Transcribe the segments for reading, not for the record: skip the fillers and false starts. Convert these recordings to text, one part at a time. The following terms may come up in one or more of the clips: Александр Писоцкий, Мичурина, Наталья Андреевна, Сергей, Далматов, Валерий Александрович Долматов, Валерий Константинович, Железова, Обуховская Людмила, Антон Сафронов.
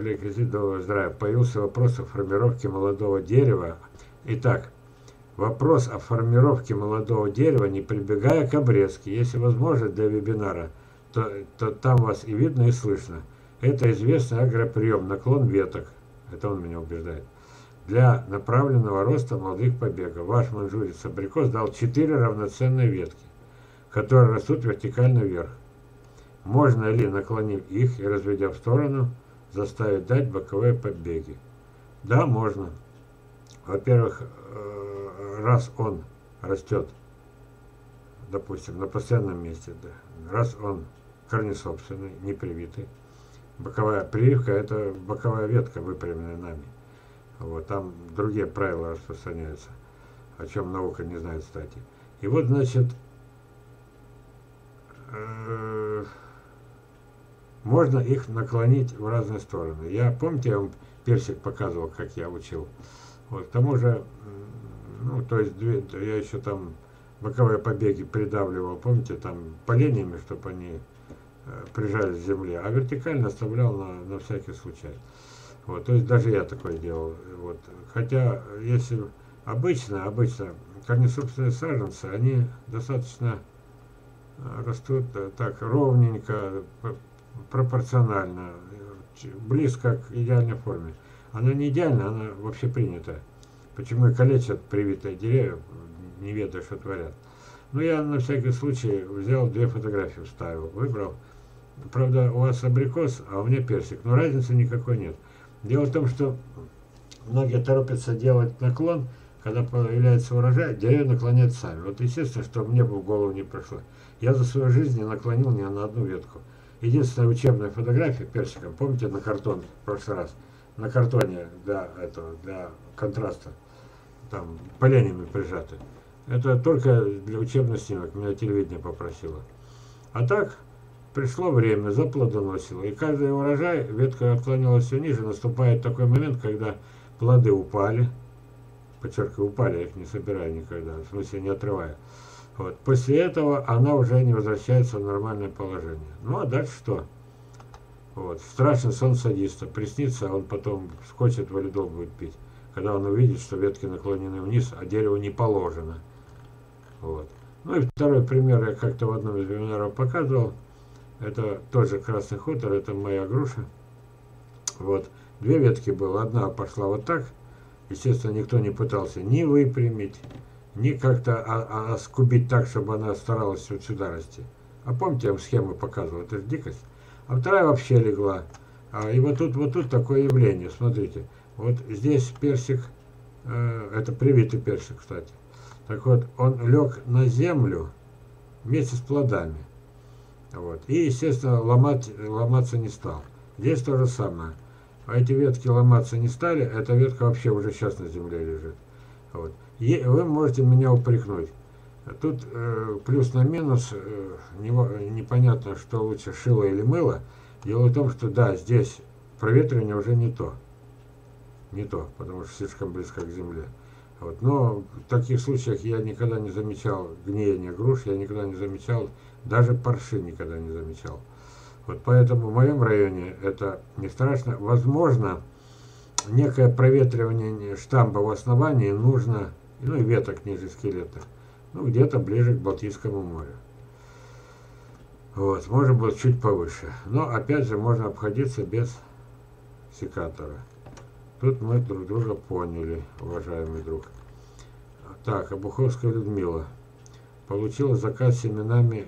аллеи Кредитного здравия появился вопрос о формировке молодого дерева. Итак, вопрос о формировке молодого дерева, не прибегая к обрезке, если возможно, для вебинара, то там вас и видно, и слышно. Это известный агроприем, наклон веток, это он меня убеждает, для направленного роста молодых побегов. Ваш маньчжурец абрикос дал 4 равноценные ветки, которые растут вертикально вверх. Можно ли, наклонив их и разведя в сторону, заставить дать боковые побеги? Да, можно. Во-первых, раз он растет, допустим, на постоянном месте, да, раз он корнесобственный, непривитый, боковая прививка – это боковая ветка, выпрямленная нами. Вот, там другие правила распространяются, о чем наука не знает, кстати. И вот, значит, можно их наклонить в разные стороны. Я, помните, я вам персик показывал, как я учил? Вот, к тому же, ну, то есть, я еще там боковые побеги придавливал, помните, там поленьями, чтобы они прижались к земле, а вертикально оставлял на всякий случай. Вот, то есть даже я такое делал. Вот. Хотя, если обычно корнесобственные саженцы, они достаточно растут так ровненько, пропорционально, близко к идеальной форме. Она не идеальна, она вообще принята. Почему и калечат привитые деревья, не ведая, что творят. Но я на всякий случай взял 2 фотографии, вставил, выбрал. Правда, у вас абрикос, а у меня персик. Но разницы никакой нет. Дело в том, что многие торопятся делать наклон, когда появляется урожай, деревья наклоняют сами. Вот естественно, что мне бы в голову не пришло. Я за свою жизнь не наклонил ни на одну ветку. Единственная учебная фотография персиком, помните, на картон в прошлый раз? На картоне для контраста, там поленями прижаты. Это только для учебных снимок, меня телевидение попросило. А так, пришло время, заплодоносило, и каждый урожай ветка отклонилась все ниже, наступает такой момент, когда плоды упали, подчеркиваю, упали, я их не собираю никогда, в смысле не отрываю. Вот. После этого она уже не возвращается в нормальное положение. Ну а дальше что? Вот. Страшный сон садиста, приснится, а он потом скочит, валидол будет пить, когда он увидит, что ветки наклонены вниз, а дереву не положено. Вот. Ну и второй пример я как-то в одном из вебинаров показывал. Это тоже красный хутор, это моя груша. Вот. 2 ветки было. Одна пошла вот так. Естественно, никто не пытался ни выпрямить, ни как-то оскубить так, чтобы она старалась вот сюда расти. А помните, я вам схему показывал, это же дикость. А вторая вообще легла. И вот тут такое явление, смотрите. Вот здесь персик, это привитый персик, кстати. Так вот, он лег на землю вместе с плодами. Вот. И, естественно, ломаться не стал. Здесь то же самое. А эти ветки ломаться не стали, эта ветка вообще уже сейчас на земле лежит. Вот. И вы можете меня упрекнуть. Тут плюс на минус, непонятно, что лучше, шило или мыло. Дело в том, что да, здесь проветривание уже не то. Не то, потому что слишком близко к земле. Вот. Но в таких случаях я никогда не замечал гниения груш, я никогда не замечал, даже парши никогда не замечал. Вот поэтому в моем районе это не страшно. Возможно, некое проветривание штамба в основании нужно, ну и веток ниже скелета, ну где-то ближе к Балтийскому морю. Вот, может быть, чуть повыше. Но опять же можно обходиться без секатора. Тут мы друг друга поняли, уважаемый друг. Так, Обуховская Людмила. Получила заказ с семенами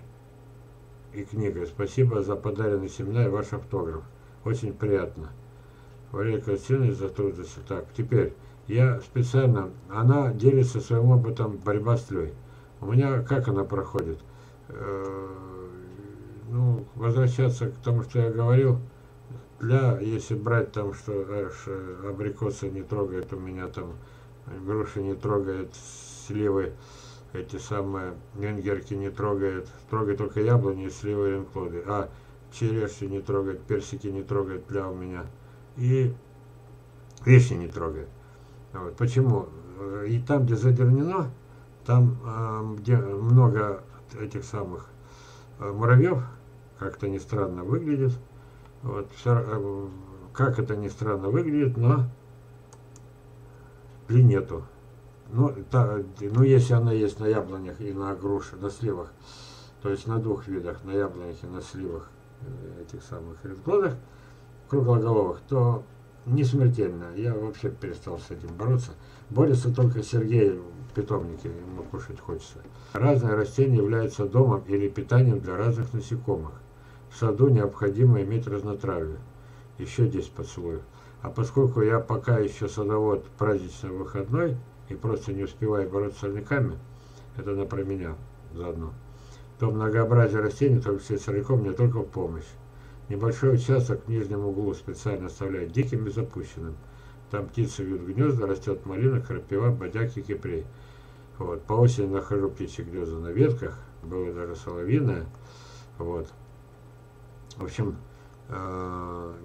и книгой. Спасибо за подаренные семена и ваш автограф. Очень приятно. Валерий Константинович за труд. Так, теперь я специально... Она делится своим опытом борьба с тлей. У меня как она проходит? Ну, возвращаться к тому, что я говорил... Для, если брать там, что абрикосы не трогает, у меня там груши не трогает, сливы, эти самые венгерки не трогает, трогает только яблони, сливы, ренклоды, а черешни не трогает, персики не трогает для у меня, и вишни не трогает. Вот. Почему? И там, где задернено, там, где много этих самых муравьев, как-то ни странно выглядит. Вот, как это ни странно выглядит, но принету. Ну, если она есть на яблонях и на грушах, на сливах, то есть на двух видах, на яблонях и на сливах, этих самых расплодах круглоголовых, то не смертельно. Я вообще перестал с этим бороться. Борется только Сергей в питомнике, ему кушать хочется. Разные растения являются домом или питанием для разных насекомых. В саду необходимо иметь разнотравие. Еще 10 поцелуев. А поскольку я пока еще садовод празднично-выходной и просто не успеваю бороться с сорняками, это она про меня заодно, то многообразие растений, в том числе сорняков, мне только в помощь. Небольшой участок в нижнем углу специально оставляют диким и запущенным. Там птицы вьют гнезда, растет малина, крапива, бодяк и кипрей. Вот. По осени нахожу птичьи гнезда на ветках, было даже соловьиное. Вот. В общем,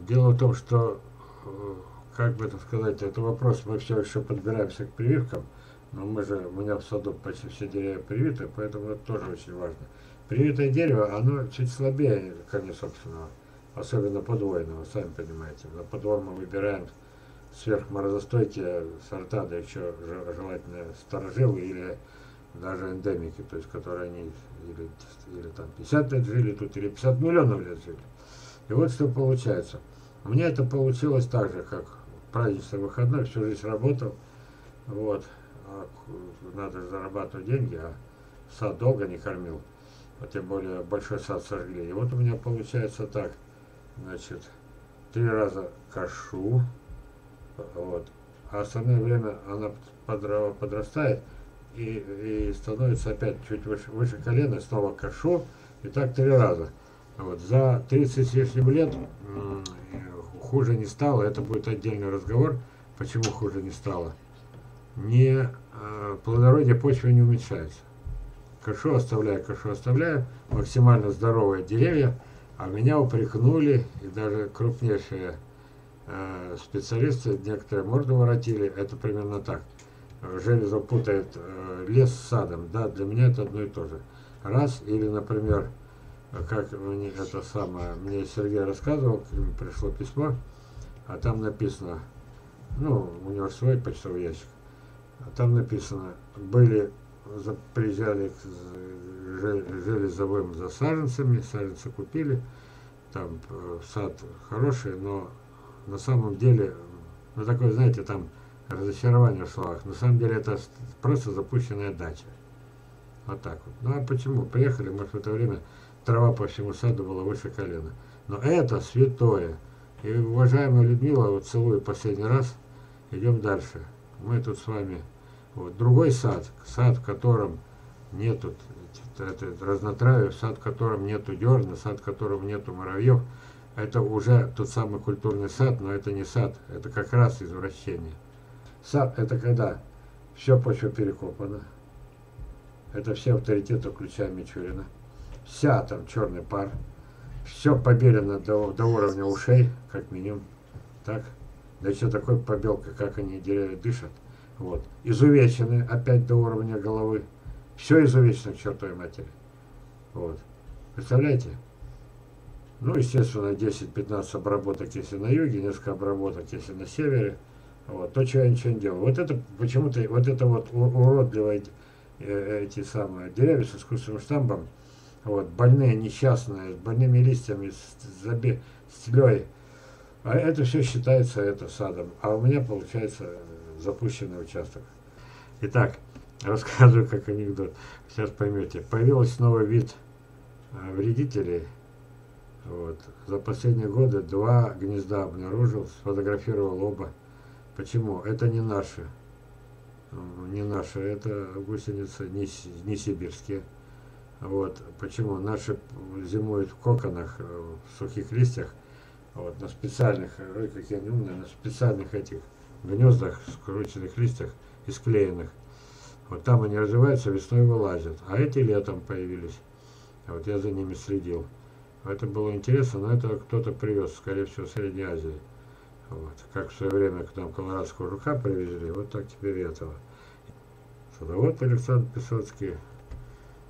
дело в том, что, как бы это сказать, это вопрос, мы все еще подбираемся к прививкам, но мы же, у меня в саду почти все деревья привиты, поэтому это тоже очень важно. Привитое дерево, оно чуть слабее корня собственного, особенно подвойного, сами понимаете. На подвой мы выбираем сверхморозостойкие сорта, да еще желательно старожилы или даже эндемики, то есть которые они или там 50 лет жили тут, или 50 миллионов лет жили. И вот что получается. У меня это получилось так же, как праздничный выходной, всю жизнь работал, вот, надо же зарабатывать деньги, а сад долго не кормил, а тем более большой сад сожгли. И вот у меня получается так, значит, 3 раза кашу, вот, а остальное время она подрастает и становится опять чуть выше колена, снова кашу, и так 3 раза. Вот, за 30 с лишним лет хуже не стало, это будет отдельный разговор, почему хуже не стало. Плодородие почвы не уменьшается. Кашу оставляю, максимально здоровые деревья, а меня упрекнули, и даже крупнейшие специалисты, некоторые морду воротили, это примерно так. Железо путает лес с садом, да, для меня это одно и то же. Раз, или, например, как мне это самое, мне Сергей рассказывал, к нему пришло письмо, а там написано, ну, у него свой почтовый ящик, а там написано, приезжали к железовым за саженцами, саженцы купили, там сад хороший, но на самом деле, ну такое, знаете, там разочарование в словах, на самом деле это просто запущенная дача. Вот так вот. Ну а почему? Приехали, может, в это время трава по всему саду была выше колена. Но это святое. И, уважаемая Людмила, вот целую последний раз, идем дальше. Мы тут с вами, вот, другой сад, сад, в котором нету разнотравия, сад, в котором нету дерна, сад, в котором нету муравьев, это уже тот самый культурный сад, но это не сад, это как раз извращение. Сад — это когда все почва перекопано, это все авторитеты, включая Мичурина. Вся там черный пар, все побелено до уровня ушей, как минимум, так, да еще такой побелка, как они деревья дышат, вот, изувечены опять до уровня головы, все изувечено к чертовой матери, вот, представляете? Ну, естественно, 10-15 обработок, если на юге, несколько обработок, если на севере, вот, то, чего я ничего не делаю, вот это почему-то, вот это вот уродливые эти самые деревья с искусственным штамбом, вот, больные, несчастные, с больными листьями, с тлей. А это все считается это садом. А у меня получается запущенный участок. Итак, рассказываю как анекдот. Сейчас поймете. Появился новый вид вредителей. Вот. За последние годы 2 гнезда обнаружил, сфотографировал оба. Почему? Это не наши. Не наши. Это гусеницы не сибирские. Вот, почему? Наши зимуют в коконах, в сухих листьях, вот, на специальных, ой, какие они умные, на специальных этих гнездах, скрученных листьях и склеенных. Вот там они развиваются, весной вылазят, а эти летом появились. Вот я за ними следил. Это было интересно, но это кто-то привез, скорее всего, в Средней Азии. Вот, как в свое время к нам колорадского жука привезли, вот так теперь этого. Садовод Александр Писоцкий.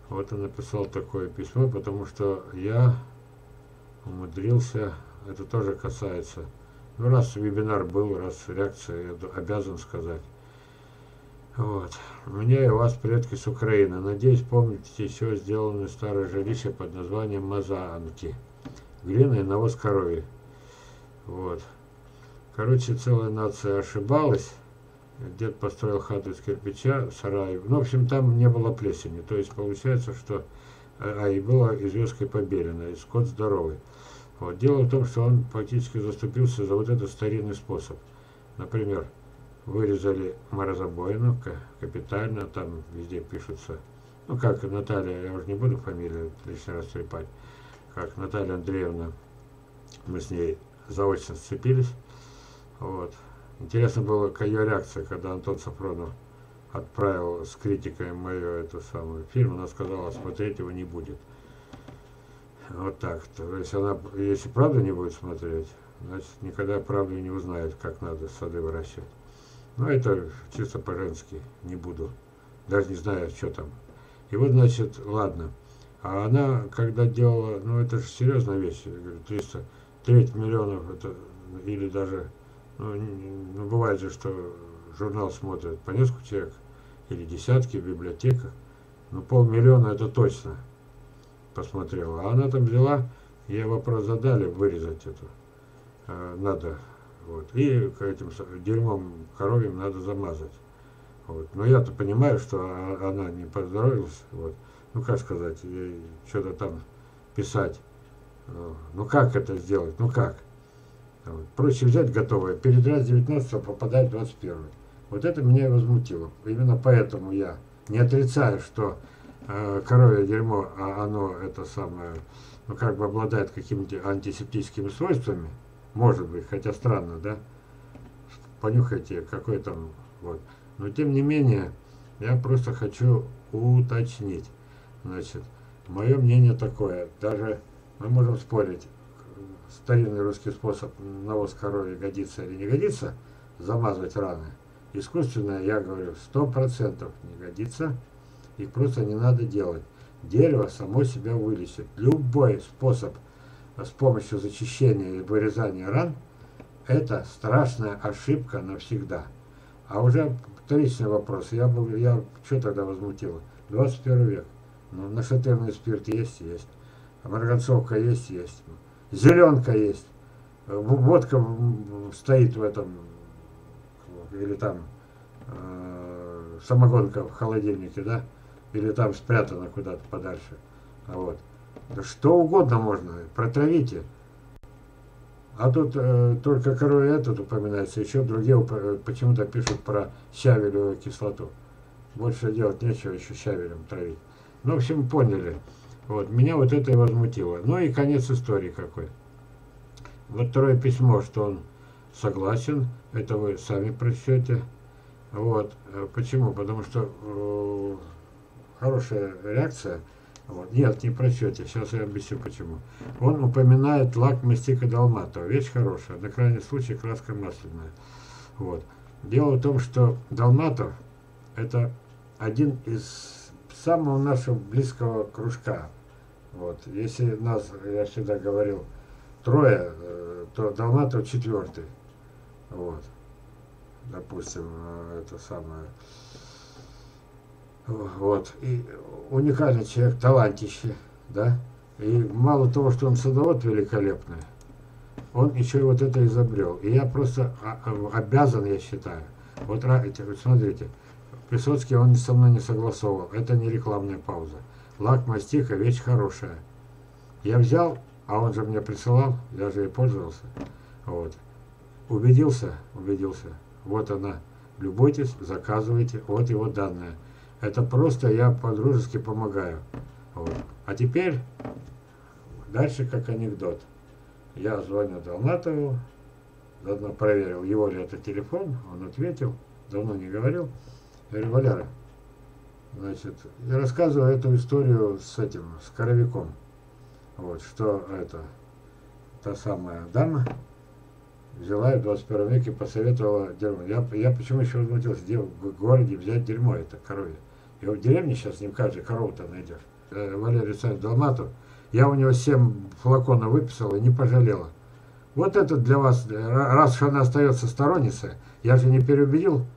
Вот он написал такое письмо, потому что я умудрился, это тоже касается Ну, раз вебинар был, раз реакция, я обязан сказать. Вот. Меня и вас, предки с Украины. Надеюсь, помните все сделанное старое жилище под названием Мазанки. Глина и навоз коровий. Вот. Короче, целая нация ошибалась. Дед построил хату из кирпича, сарай. Ну, в общем, там не было плесени. То есть, получается, что... А, и была и звездкой побелена, и скот здоровый. Вот. Дело в том, что он фактически заступился за вот этот старинный способ. Например, вырезали морозобоину капитально, там везде пишутся. Ну, как Наталья, я уже не буду фамилию лишний раз трепать. Как Наталья Андреевна, мы с ней заочно сцепились. Вот. Интересно была ее реакция, когда Антон Сафронов отправил с критикой мою эту самую фильм, она сказала, смотреть его не будет. Вот так. То есть она, если правду не будет смотреть, значит никогда правду не узнает, как надо сады выращивать. Но это чисто по-женски, не буду. Даже не знаю, что там. И вот, значит, ладно. А она, когда делала, ну это же серьезная вещь, я говорю, 300 миллионов, это, или даже, ну бывает же, что журнал смотрят по несколько человек, или десятки в библиотеках. Ну, 500 000 это точно посмотрела. А она там взяла, ей вопрос задали, вырезать эту. Надо. Вот. И этим дерьмом коровьим надо замазать. Вот. Но я-то понимаю, что она не поздоровилась. Вот. Ну, как сказать, ей что-то там писать. Ну, как это сделать? Ну, как? Вот. Проще взять готовое, передрать 19-го, попадать в 21-й. Вот это меня и возмутило. Именно поэтому я не отрицаю, что коровье дерьмо, оно это самое, ну как бы обладает какими-то антисептическими свойствами, может быть, хотя странно, да? Понюхайте, какой там, вот. Но тем не менее, я просто хочу уточнить. Значит, мое мнение такое, даже мы можем спорить, старинный русский способ навоз коровья годится или не годится, замазывать раны. Искусственное, я говорю, 100% не годится, их просто не надо делать. Дерево само себя вылечит. Любой способ с помощью зачищения или вырезания ран, это страшная ошибка навсегда. А уже вторичный вопрос, я что тогда возмутила? 21 век, ну, нашатырный спирт есть, есть, марганцовка есть, есть. Зеленка есть, водка стоит в этом, или там самогонка в холодильнике, да, или там спрятана куда-то подальше. Вот. Да что угодно можно, протравите. А тут только коровье этот упоминается, еще другие почему-то пишут про щавелевую кислоту. Больше делать нечего, еще щавелем травить. Ну, в общем, поняли. Вот, меня вот это и возмутило. Ну и конец истории какой. Вот второе письмо, что он согласен, это вы сами прочтете. Вот, почему? Потому что хорошая реакция. Вот. Нет, не прочтете, сейчас я объясню почему. Он упоминает лак мастика Далматова, вещь хорошая, на крайний случай краска масляная. Вот. Дело в том, что Далматов это один из самого нашего близкого кружка. Вот. Если нас, я всегда говорил, трое, то Долматов четвертый. Вот. Допустим, это самое. Вот. И уникальный человек, талантище, да. И мало того, что он садовод великолепный, он еще и вот это изобрел. И я просто обязан, я считаю. Вот смотрите, Писоцкий он со мной не согласовал. Это не рекламная пауза. Лак мастика вещь хорошая. Я взял, а он же мне присылал, я же и пользовался. Вот. Убедился, убедился. Вот она. Любуйтесь, заказывайте. Вот его данные. Это просто я по-дружески помогаю. Вот. А теперь дальше как анекдот. Я звоню Долматову, заодно проверил, его ли это телефон. Он ответил, давно не говорил. Я говорю, Валера, значит, я рассказываю эту историю с этим, с коровиком. Вот, что это, та самая дама взяла и в 21 веке посоветовала дерьмо. Я почему еще возмутился, где в городе взять дерьмо, это коровье. И в деревне сейчас не каждый корову-то найдешь. Валерий Александрович Долматов, я у него 7 флаконов выписал и не пожалела. Вот это для вас, раз уж она остается сторонницей, я же не переубедил.